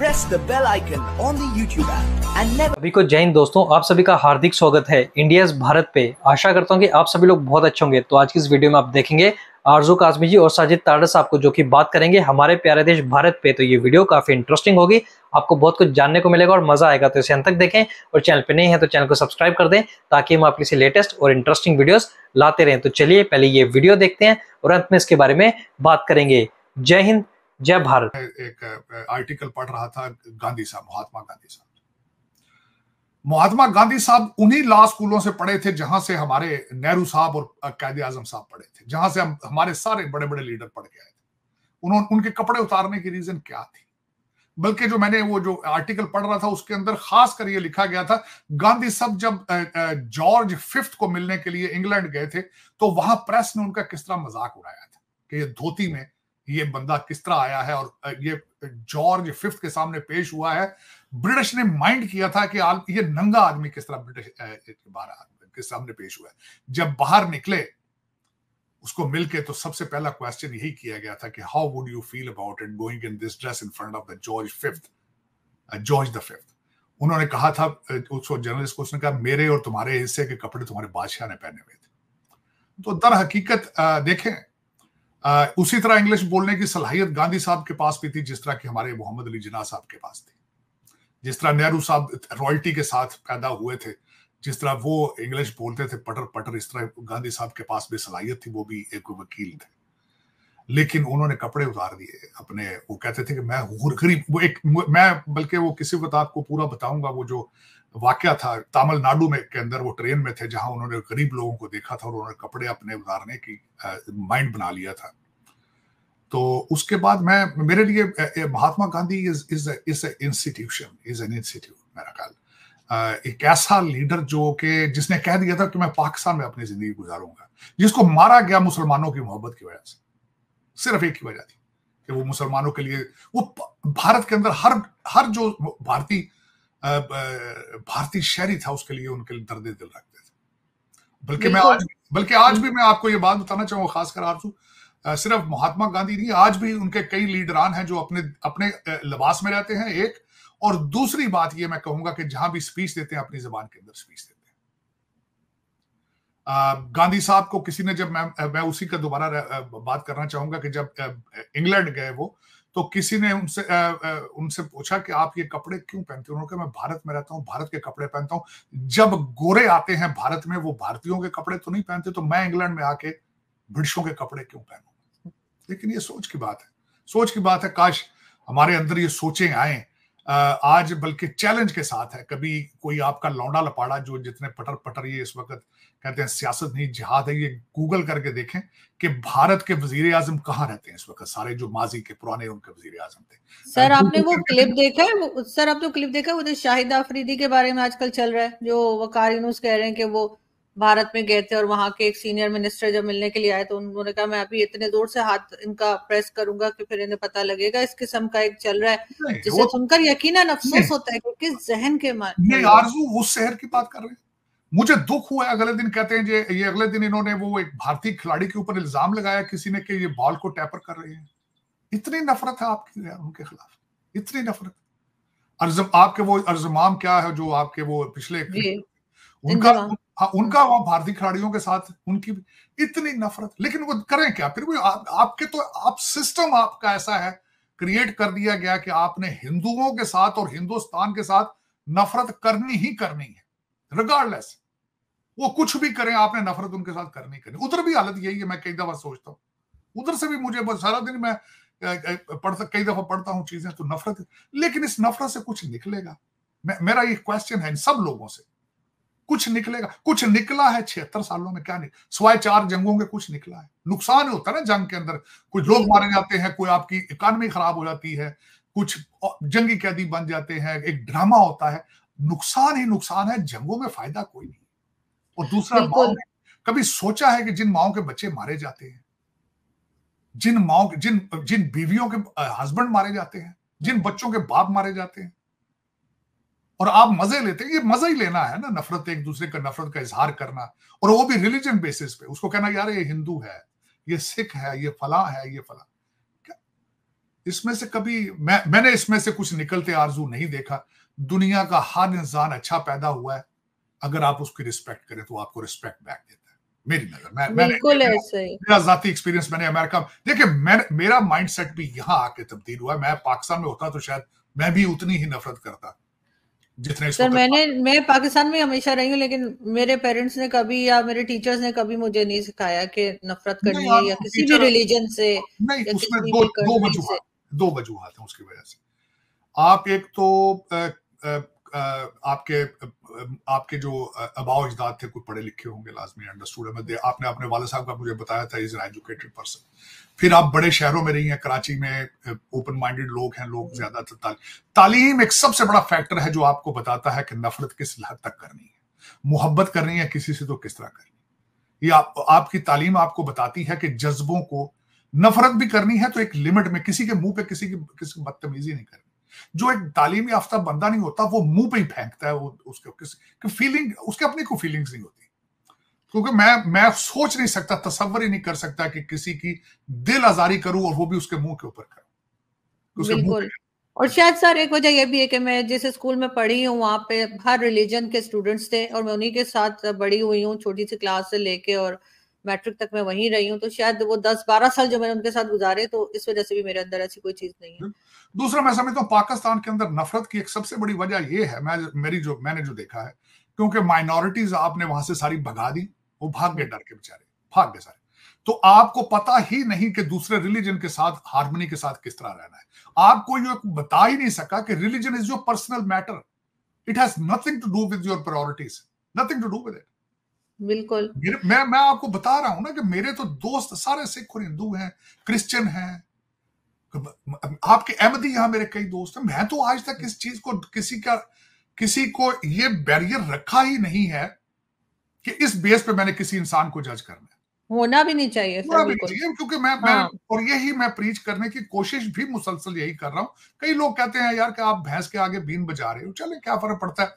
press the bell icon on the YouTube app and never। सभी को जय हिंद दोस्तों, आप सभी का हार्दिक स्वागत है इंडियाज भारत पे। आशा करता हूँ कि आप सभी लोग बहुत अच्छे होंगे। तो आज की इस वीडियो में आप देखेंगे आरजू काज़मी जी और साजिद तरार साहब को, जो कि बात करेंगे हमारे प्यारे देश भारत पे। तो ये वीडियो काफी इंटरेस्टिंग होगी, आपको बहुत कुछ जानने को मिलेगा और मजा आएगा। तो इसे अंत तक देखें और चैनल पे नहीं है तो चैनल को सब्सक्राइब कर दें ताकि हम आपके लिए लेटेस्ट और इंटरेस्टिंग वीडियोस लाते रहें। तो चलिए पहले ये वीडियो देखते हैं और अंत में इसके बारे में बात करेंगे। जय हिंद, जय भारत। एक आर्टिकल पढ़ रहा था, गांधी साहब, महात्मा गांधी साहब उन्हीं लॉ स्कूलों से पढ़े थे जहां से हमारे नेहरू साहब और कायदे आजम साहब पढ़े थे, जहां से हमारे सारे बड़े बड़े लीडर पढ़ के आए थे। उनके कपड़े उतारने की रीजन क्या थी? बल्कि जो मैंने वो जो आर्टिकल पढ़ रहा था उसके अंदर खास कर ये लिखा गया था, गांधी साहब जब जॉर्ज फिफ्थ को मिलने के लिए इंग्लैंड गए थे तो वहां प्रेस ने उनका किस तरह मजाक उड़ाया था कि ये धोती में ये बंदा किस तरह आया है और ये जॉर्ज फिफ्थ के सामने पेश हुआ है। ब्रिटिश ने माइंड किया था कि ये नंगा आदमी किस तरह ब्रिटिश के सामने पेश हुआ है। जब बाहर निकले उसको मिलके तो सबसे पहला क्वेश्चन यही किया गया था कि how would you feel about it going in this dress in front of the George the fifth. उन्होंने कहा था, उसको जर्नलिस्ट को, उसने कहा मेरे और तुम्हारे हिस्से के कपड़े तुम्हारे बादशाह ने पहने हुए थे। तो दर हकीकत देखें, उसी तरह इंग्लिश बोलने की सलाहियत गांधी साहब के पास भी थी जिस तरह की हमारे मोहम्मद अली जिन्ना साहब के पास थी, जिस तरह नेहरू साहब रॉयल्टी के साथ पैदा हुए थे, जिस तरह वो इंग्लिश बोलते थे पटर पटर, इस तरह गांधी साहब के पास भी सलाहियत थी। वो भी एक वकील थे, लेकिन उन्होंने कपड़े उतार दिए अपने। वो कहते थे कि मैं गरीब, बल्कि वो किसी वक्त आपको पूरा बताऊंगा। वो जो वाकया था तमिलनाडु में के अंदर, वो ट्रेन में थे जहां उन्होंने गरीब लोगों को देखा था और उन्होंने कपड़े अपने उतारने की माइंड बना लिया था। तो उसके बाद मेरे लिए Mahatma Gandhi is an institute मेरा ख्याल, एक ऐसा लीडर जो कि जिसने कह दिया था कि मैं पाकिस्तान में अपनी जिंदगी गुजारूंगा, जिसको मारा गया मुसलमानों की मोहब्बत की वजह से। सिर्फ एक ही वजह थी कि वो मुसलमानों के लिए, वो भारत के अंदर हर जो भारतीय शहरी था उसके लिए उनके लिए दर्द दिल रखते थे। बल्कि आज भी मैं आपको ये बात बताना चाहूंगा, खासकर आरजू, सिर्फ महात्मा गांधी नहीं, आज भी उनके कई लीडरान हैं जो अपने लिबास में रहते हैं, एक। और दूसरी बात ये मैं कहूंगा कि जहां भी स्पीच देते हैं अपनी जबान के अंदर स्पीच देते हैं। गांधी साहब को किसी ने, जब मैं उसी का दोबारा बात करना चाहूंगा कि जब इंग्लैंड गए वो, तो किसी ने उनसे पूछा कि आप ये कपड़े क्यों पहनते हो? उन्होंने कहा मैं भारत में रहता हूँ, भारत के कपड़े पहनता हूँ। जब गोरे आते हैं भारत में वो भारतीयों के कपड़े तो नहीं पहनते, तो मैं इंग्लैंड में आके ब्रिटिशों के कपड़े क्यों पहनूं? लेकिन ये सोच की बात है। काश हमारे अंदर ये सोचें आए आज, बल्कि चैलेंज के साथ है। कभी कोई आपका लौंडा लपाड़ा जो जितने पटर पटर ये इस वक्त कहते हैं सियासत नहीं जिहाद है, ये गूगल करके देखें कि भारत के वजीर आजम कहाँ रहते हैं इस वक्त, सारे जो माजी के पुराने उनके वजीर आजम थे। सर आपने वो क्लिप देखा है? सर आपने क्लिप देखा है शाहिद आफरीदी के बारे में आजकल चल रहा है, जो वकार यूनुस कह रहे हैं कि वो भारत में गए थे और वहां के एक सीनियर मिनिस्टर जब मिलने के लिए आए तो उन्होंने कहा मैं अभी इतने जोर से हाथ इनका प्रेस करूंगा कि फिर इन्हें पता लगेगा। इस किस्म का एक चल रहा है जिसे सुनकर यकीनन अफसोस होता है कि किस जहन के मारे। आरजू उस शहर की बात कर रहे हैं, मुझे दुख हुआ। अगले दिन कहते हैं ये, अगले दिन इन्होंने वो एक भारतीय खिलाड़ी के ऊपर इल्जाम लगाया किसी ने कि ये बॉल को टैपर कर रहे हैं। इतनी नफरत है आपकी उनके खिलाफ, इतनी नफरत। आपके वो इंजमाम क्या है जो आपके वो पिछले उनका वहां भारतीय खिलाड़ियों के साथ उनकी इतनी नफरत, लेकिन वो करें क्या? फिर वो आपके तो आप सिस्टम आपका ऐसा है क्रिएट कर दिया गया कि आपने हिंदुओं के साथ और हिंदुस्तान के साथ नफरत करनी ही करनी है, रिगार्डलेस वो कुछ भी करें आपने नफरत उनके साथ करनी करनी। उधर भी हालत यही है, मैं कई दफा सोचता हूँ, उधर से भी मुझे सारा दिन मैं कई दफा पढ़ता हूँ चीजें, तो नफरत। लेकिन इस नफरत से कुछ निकलेगा? मेरा ये क्वेश्चन है इन सब लोगों से, कुछ निकलेगा? कुछ निकला है 76 सालों में? क्या निकला सिवाय 4 जंगों के? कुछ निकला है? नुकसान होता है ना जंग के अंदर, कुछ लोग मारे जाते हैं, कोई आपकी इकॉनमी खराब हो जाती है, कुछ जंगी कैदी बन जाते हैं, एक ड्रामा होता है। नुकसान ही नुकसान है, जंगों में फायदा कोई नहीं। और दूसरा, माओ, कभी सोचा है कि जिन माओ के बच्चे मारे जाते हैं, जिन बीवियों के हस्बैंड मारे जाते हैं, जिन बच्चों के बाप मारे जाते हैं, और आप मजे लेते हैं? ये मजा ही लेना है ना, नफरत, एक दूसरे का नफरत का इजहार करना, और वो भी रिलीजन बेसिस पे। उसको कहना यार ये हिंदू है, ये सिख है, ये फला है, ये फला। इसमें से कभी मैंने इसमें से कुछ निकलते आरजू नहीं देखा। दुनिया का हर इंसान अच्छा पैदा हुआ है, अगर आप उसकी रिस्पेक्ट करें तो आपको रिस्पेक्ट बैक देता है, मेरी नजर। मेरा जाती एक्सपीरियंस, मैंने अमेरिका, देखिए मेरा माइंडसेट भी यहाँ आके तब्दील हुआ है। मैं पाकिस्तान में होता तो शायद मैं भी उतनी ही नफरत करता जितने सर मैं पाकिस्तान में हमेशा रही हूँ, लेकिन मेरे पेरेंट्स ने कभी या मेरे टीचर्स ने कभी मुझे नहीं सिखाया कि नफरत करनी है या किसी भी रिलीजन से। नहीं, उसमें दो वजूहत हैं उसकी वजह से। आप एक तो आपके जो आबाओ अजदाद थे कोई पढ़े लिखे होंगे, लाजमी अंडरस्टूड। आपने अपने वाले साहब का मुझे बताया था, इज एन एजुकेटेड पर्सन। फिर आप बड़े शहरों में रही हैं, कराची में ओपन माइंडेड लोग हैं, लोग ज्यादातर तालीम एक सबसे बड़ा फैक्टर है जो आपको बताता है कि नफरत किस हद तक करनी है, मोहब्बत करनी है किसी से तो किस तरह करनी है। ये आपकी तालीम आपको बताती है कि जज्बों को, नफरत भी करनी है तो एक लिमिट में, किसी के मुंह पे किसी की बदतमीजी नहीं करनी। जो एक तालीम याफ्ता बंदा नहीं होता वो मुंह पे ही फेंकता है, वो उसके फीलिंग, उसके अपने को फीलिंग्स नहीं होती। क्योंकि मैं सोच नहीं सकता, तसव्वुर ही नहीं कर सकता कि किसी की दिल आजारी करूं और वो भी उसके मुंह के ऊपर करूं। बिल्कुल। और शायद सर एक वजह यह भी है कि मैं जिस स्कूल में पढ़ी हूँ वहाँ पे हर रिलीजन के स्टूडेंट्स थे और मैं उन्हीं के साथ बड़ी हुई हूँ। छोटी सी क्लास से लेके और मैट्रिक तक मैं वहीं रही हूँ, तो शायद वो 10-12 साल जो मैंने उनके साथ गुजारे, तो इस वजह से भी मेरे अंदर ऐसी कोई चीज नहीं है। दूसरा, मैं समझता हूँ पाकिस्तान के अंदर नफरत की एक सबसे बड़ी वजह ये है, मैंने जो देखा है, क्योंकि माइनॉरिटीज आपने वहां से सारी भगा दी, वो भाग गए, डर के बेचारे भाग गए सारे। तो आपको पता ही नहीं कि दूसरे रिलीजन के साथ हार्मनी के साथ किस तरह रहना है। आपको ये बता ही नहीं सका कि religion is your personal matter, it has nothing to do with your priorities, nothing to do with it. बिल्कुल। मैं आपको बता रहा हूं ना कि मेरे तो दोस्त सारे सिख और हिंदू हैं, क्रिश्चियन हैं, आपके अहमदी यहाँ मेरे कई दोस्त हैं। मैं तो आज तक इस चीज को, किसी को ये बैरियर रखा ही नहीं है कि इस बेस पे मैंने किसी इंसान को जज करना है, होना भी नहीं चाहिए, क्योंकि मैं और यही मैं प्रीच करने की कोशिश भी मुसलसल यही कर रहा हूँ। कई लोग कहते हैं यार कि आप भैंस के आगे बीन बजा रहे हो, चले क्या फर्क पड़ता है,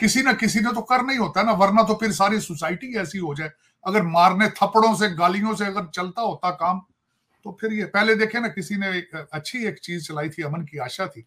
किसी ने तो करना ही होता है ना, वरना तो फिर सारी सोसाइटी ऐसी हो जाए। अगर मारने थप्पड़ों से, गालियों से अगर चलता होता काम तो फिर ये पहले देखे ना, किसी ने अच्छी एक चीज चलाई थी, अमन की आशा थी,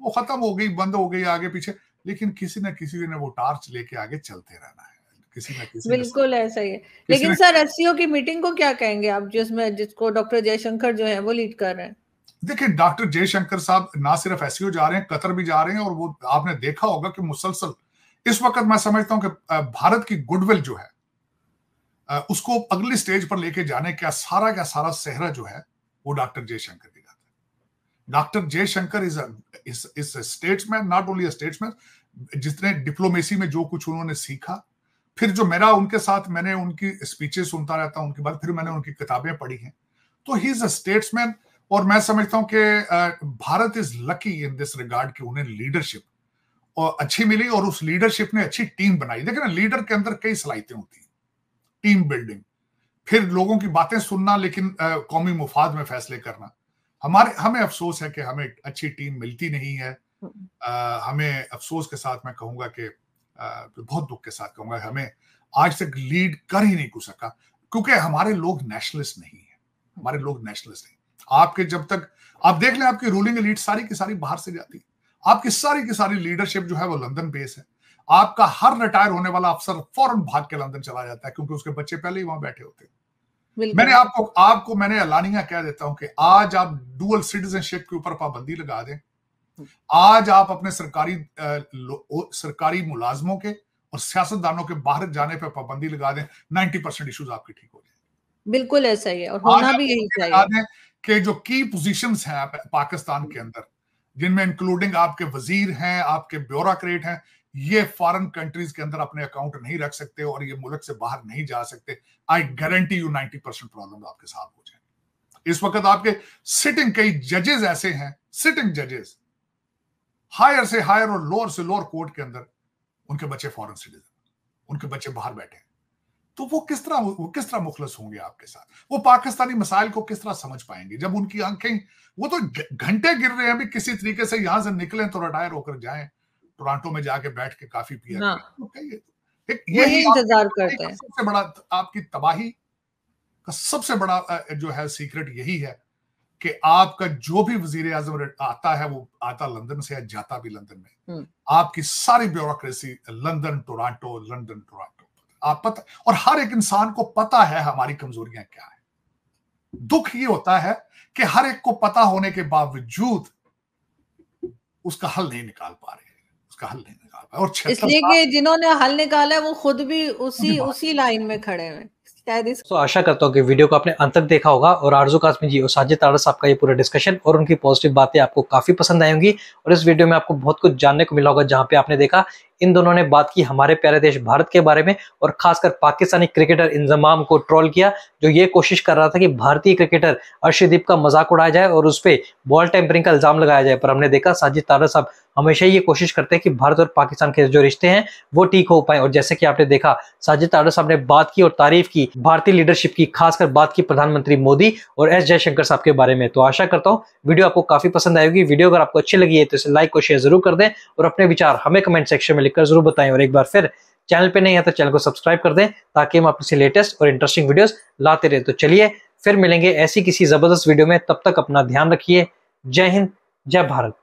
वो खत्म हो गई, बंद हो गई आगे पीछे, लेकिन किसी ने वो टार्च लेके आगे चलते रहना है किसी। बिल्कुल ऐसा ही है। लेकिन सर एससीओ की मीटिंग को क्या कहेंगे आप, जिसको डॉक्टर जयशंकर जो है वो लीड कर रहे हैं? देखिए, डॉक्टर जयशंकर साहब ना सिर्फ एससीओ जा रहे हैं, कतर भी जा रहे हैं, और वो आपने देखा होगा कि मुसलसल इस वक्त मैं समझता हूं कि भारत की गुडविल जो है उसको अगली स्टेज पर लेके जाने का सारा सेहरा जो है वो डॉक्टर जयशंकर के जाता है। Doctor Jaishankar is a statesman, not only a statesman, जिसने डिप्लोमेसी में जो कुछ उन्होंने सीखा, फिर जो मेरा उनके साथ, मैंने उनकी स्पीचेस सुनता रहता हूं, उनके बाद फिर मैंने उनकी किताबें पढ़ी हैं, तो ही इज अ स्टेट्समैन। और मैं समझता हूं कि Bharat is lucky in this regard कि उन्हें लीडरशिप और अच्छी मिली और उस लीडरशिप ने अच्छी टीम बनाई। देखिए ना, लीडर के अंदर कई सलाहियतें होती हैं, टीम बिल्डिंग, फिर लोगों की बातें सुनना, लेकिन कौमी मुफाद में फैसले करना। हमें अफसोस है कि हमें अच्छी टीम मिलती नहीं है। हमें अफसोस के साथ मैं कहूंगा कि बहुत दुख के साथ कहूंगा, हमें आज तक लीड कर ही नहीं सका, क्योंकि हमारे लोग नेशनलिस्ट नहीं है, हमारे लोग नेशनलिस्ट नहीं। आपके जब तक आप देख लें, आपकी रूलिंग एलीट सारी की सारी बाहर से जाती है, आपकी सारी की सारी लीडरशिप जो है वो लंदन बेस है। आपका हर रिटायर होने वाला अफसर फौरन भाग के लंदन चला जाता है, क्योंकि उसके बच्चे पहले ही वहां बैठे होते हैं। मैंने आपको मैंने एलानिया कह देता हूं कि आज आप डुअल सिटीजनशिप के ऊपर पाबंदी लगा दें, आज आप अपने सरकारी मुलाजमों के और सियासतदानों के बाहर जाने पर पाबंदी लगा दें, 90% इश्यूज आपके ठीक हो जाए। बिल्कुल ऐसा ही है और होना भी यही चाहिए कि जो की पोजीशंस हैं पाकिस्तान के अंदर, जिनमें इंक्लूडिंग आपके वजीर हैं, आपके ब्यूरोक्रेट हैं, ये फॉरेन कंट्रीज के अंदर अपने अकाउंट नहीं रख सकते और ये मुल्क से बाहर नहीं जा सकते। आई गारंटी यू 90% प्रॉब्लम आपके साथ हो जाएंगे। इस वक्त आपके सिटिंग कई जजेस ऐसे हैं, सिटिंग जजेस हायर से हायर और लोअर से लोअर कोर्ट के अंदर, उनके बच्चे फॉरेन सिटीजन, उनके बच्चे बाहर बैठे हैं, तो वो किस तरह मुखलस होंगे आपके साथ, वो पाकिस्तानी मसाइल को किस तरह समझ पाएंगे जब उनकी आंखें, वो तो घंटे गिर रहे हैं अभी किसी तरीके से यहां से निकलें तो रिटायर होकर जाएं, टोरंटो में जाके बैठ के काफी पिया, यही इंतजार करते हैं। सबसे बड़ा आपकी तबाही का सबसे बड़ा जो है सीक्रेट यही है कि आपका जो भी वजीर आजम आता है वो आता लंदन से है, जाता भी लंदन में। आपकी सारी bureaucracy London Toronto, London Toronto. आप पता, और हर एक इंसान को पता है हमारी कमजोरियां क्या है। दुख ये होता है कि हर एक को पता होने के बावजूद उसका हल नहीं निकाल पा रहे, उसका हल नहीं निकाल पा रहे। और इसलिए कि जिन्होंने हल निकाला है वो खुद भी उसी लाइन में खड़े हैं। तो आशा करता हूँ कि वीडियो को आपने अंत तक देखा होगा और आरजू काज़मी जी और साजिद तरार साहब का ये पूरा डिस्कशन और उनकी पॉजिटिव बातें आपको काफी पसंद आई होंगी। और इस वीडियो में आपको बहुत कुछ जानने को मिला होगा, जहाँ पे आपने देखा इन दोनों ने बात की हमारे प्यारे देश भारत के बारे में और खासकर पाकिस्तानी क्रिकेटर इंजमाम को ट्रोल किया, जो ये कोशिश कर रहा था कि भारतीय क्रिकेटर अर्शदीप का मजाक उड़ाया जाए और उस पर बॉल टेम्परिंग का इल्जाम लगाया जाए। पर हमने देखा साजिद तरार साहब हमेशा ये कोशिश करते हैं कि भारत और पाकिस्तान के जो रिश्ते हैं वो ठीक हो पाए। और जैसे कि आपने देखा साजिद तरार साहब ने बात की और तारीफ की भारतीय लीडरशिप की, खासकर बात की प्रधानमंत्री मोदी और एस जयशंकर साहब के बारे में। तो आशा करता हूँ वीडियो आपको काफी पसंद आएगी। वीडियो अगर आपको अच्छी लगी है तो इसे लाइक और शेयर जरूर कर दें और अपने विचार हमें कमेंट सेक्शन में लिखकर जरूर बताएं। और एक बार फिर चैनल पे नहीं है तो चैनल को सब्सक्राइब कर दें ताकि हम आपसे लेटेस्ट और इंटरेस्टिंग वीडियोस लाते रहे। तो चलिए फिर मिलेंगे ऐसी किसी जबरदस्त वीडियो में, तब तक अपना ध्यान रखिए। जय हिंद, जय भारत।